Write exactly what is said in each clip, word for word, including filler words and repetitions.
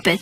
drop it.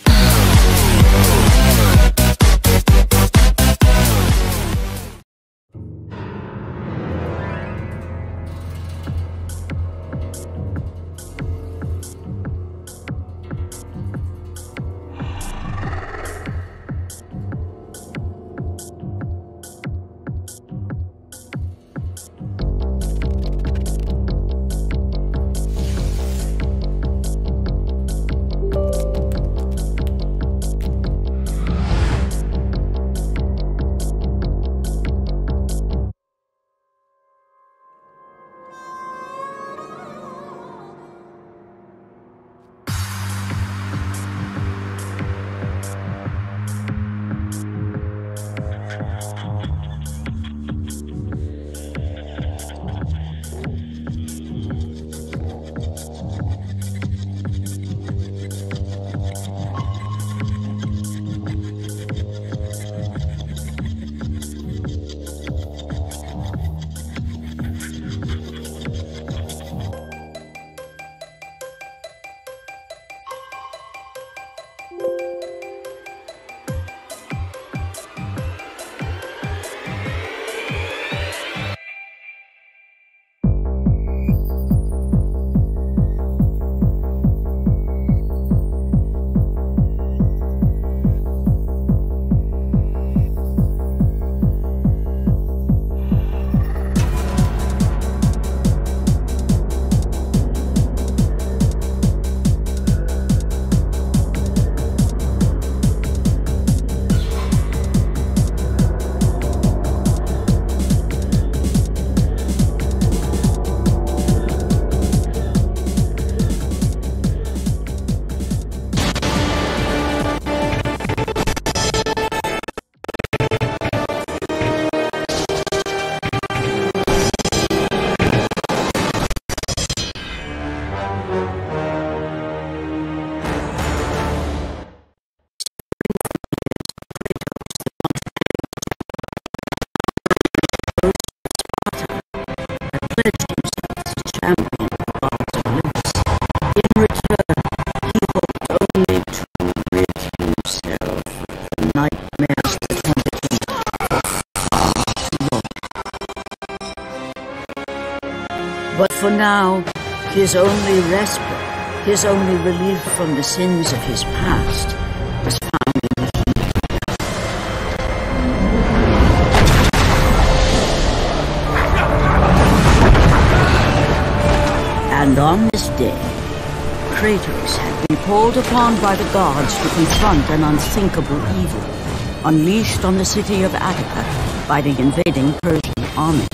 But for now, his only respite, his only relief from the sins of his past, was found in the heat. And on this day, Kratos had been called upon by the gods to confront an unthinkable evil, unleashed on the city of Attica by the invading Persian army.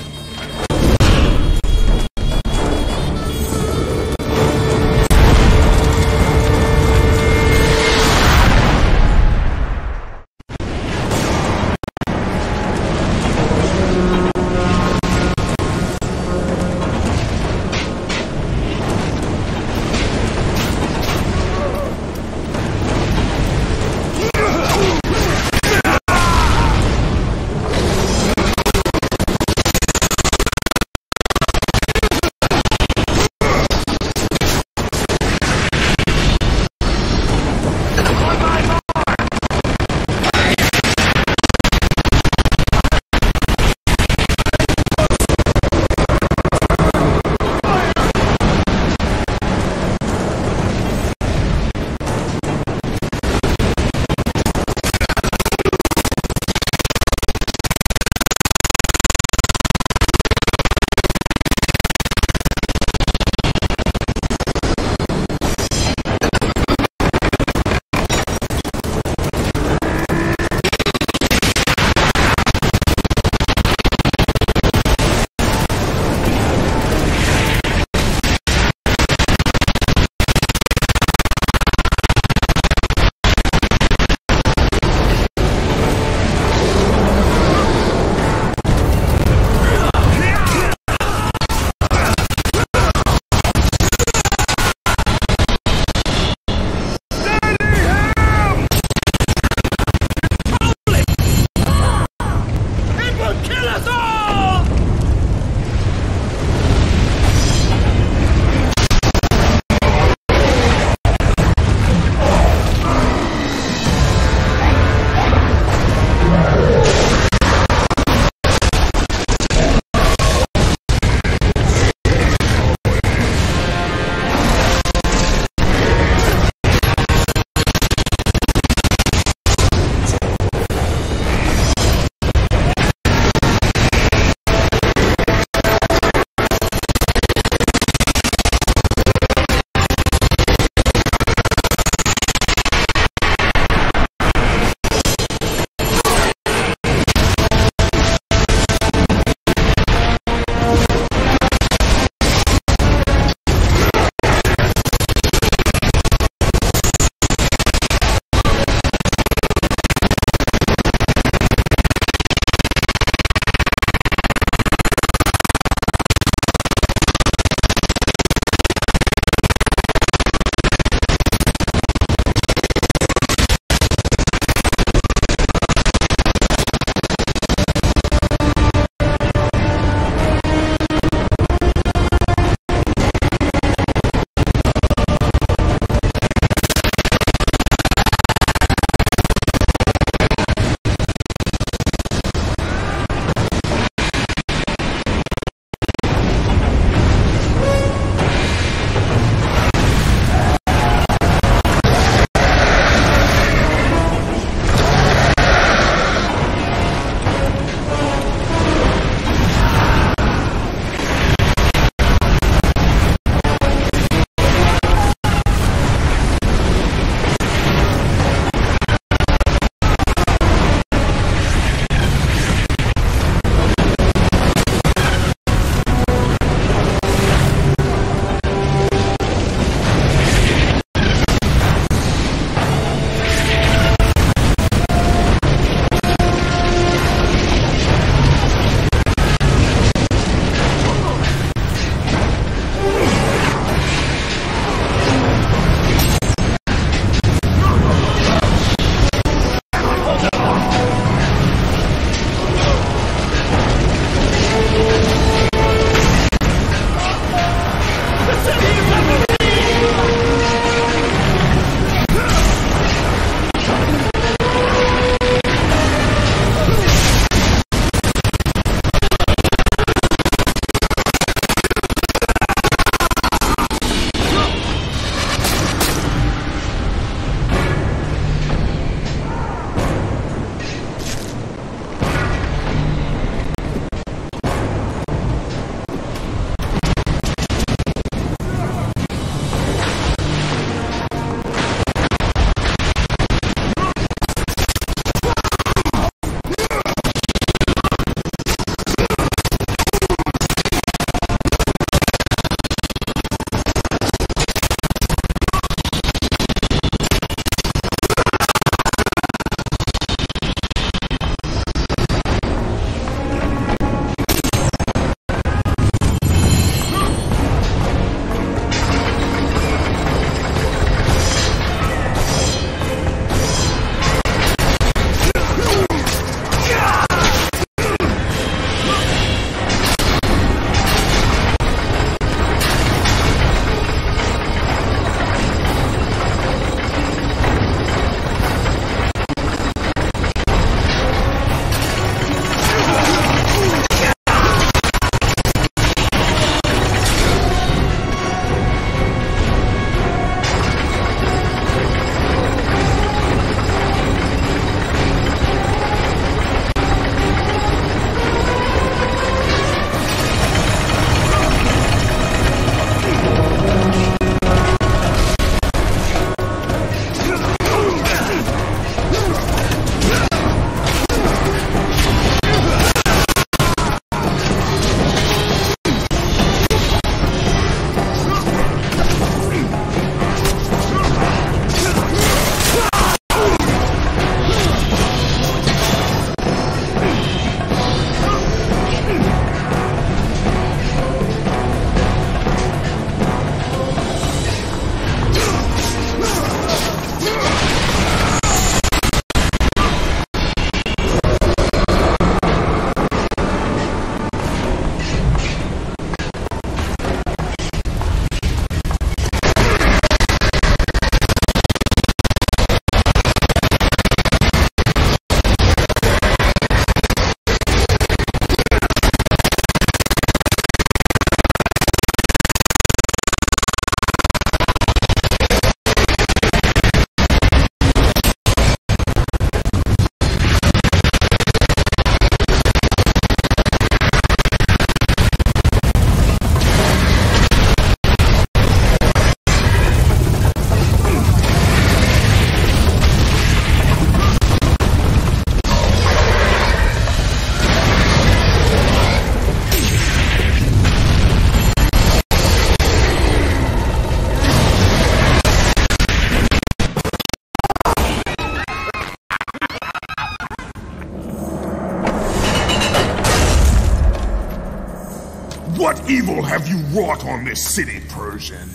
What evil have you wrought on this city, Persian?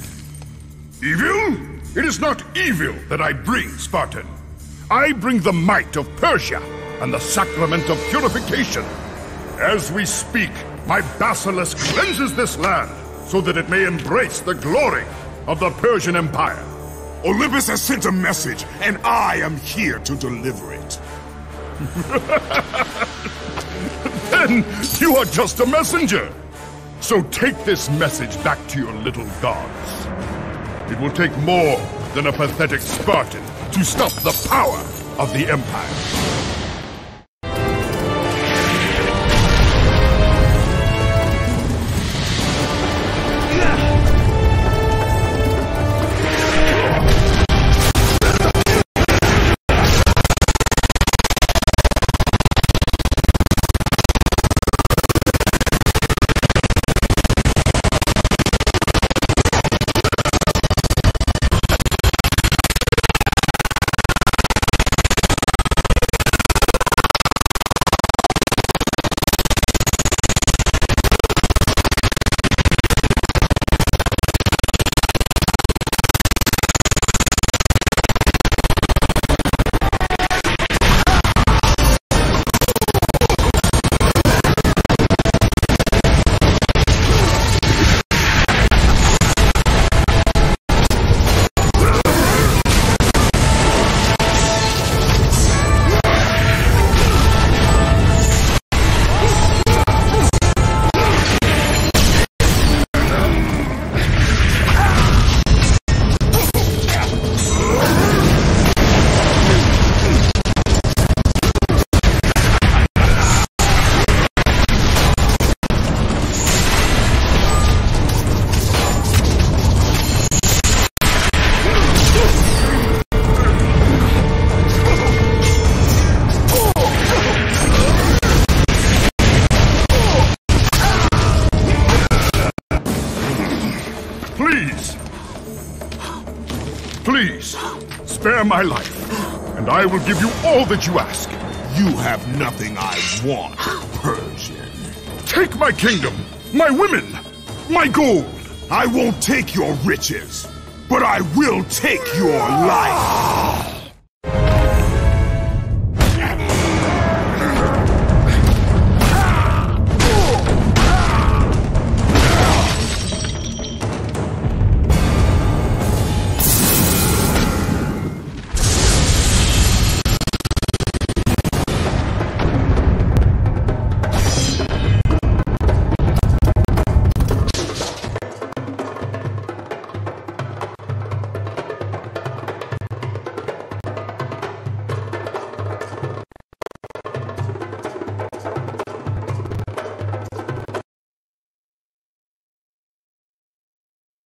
Evil? It is not evil that I bring, Spartan. I bring the might of Persia and the sacrament of purification. As we speak, my basilisk cleanses this land so that it may embrace the glory of the Persian Empire. Olympus has sent a message, and I am here to deliver it. Then you are just a messenger. So take this message back to your little gods. It will take more than a pathetic Spartan to stop the power of the Empire. Please, spare my life, and I will give you all that you ask. You have nothing I want, Persian. Take my kingdom, my women, my gold. I won't take your riches, but I will take your life.